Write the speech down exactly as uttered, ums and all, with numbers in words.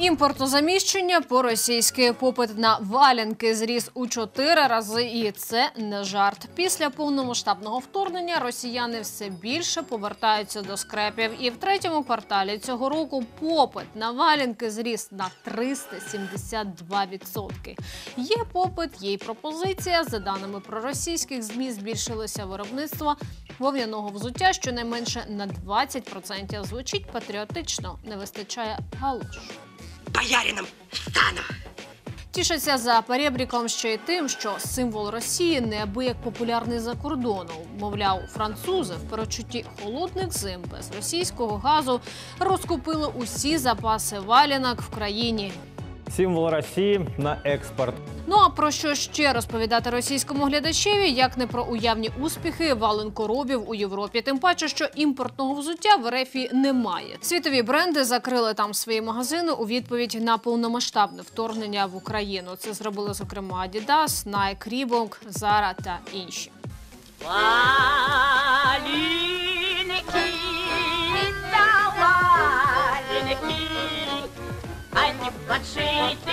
Імпортозаміщення по-російськи. Попит на валянки зріс у чотири рази, і це не жарт. Після повномасштабного вторгнення росіяни все більше повертаються до скрепів. І в третьому кварталі цього року попит на валянки зріс на триста сімдесят два відсотки. Є попит, є й пропозиція. За даними проросійських ЗМІ, збільшилося виробництво вовняного взуття щонайменше на двадцять відсотків. Звучить патріотично, не вистачає галошу. Боярином стану. Тішаться за перебріком ще й тим, що символ Росії неабияк популярний за кордоном. Мовляв, французи в перечутті холодних зим без російського газу розкупили усі запаси валянок в країні. Символ Росії на експорт. Ну а про що ще розповідати російському глядачеві, як не про уявні успіхи валенкоробів у Європі. Тим паче, що імпортного взуття в РФ немає. Світові бренди закрили там свої магазини у відповідь на повномасштабне вторгнення в Україну. Це зробили, зокрема, Adidas, Nike, Reebok, Zara та інші. Валенки, валенки, они поджиты.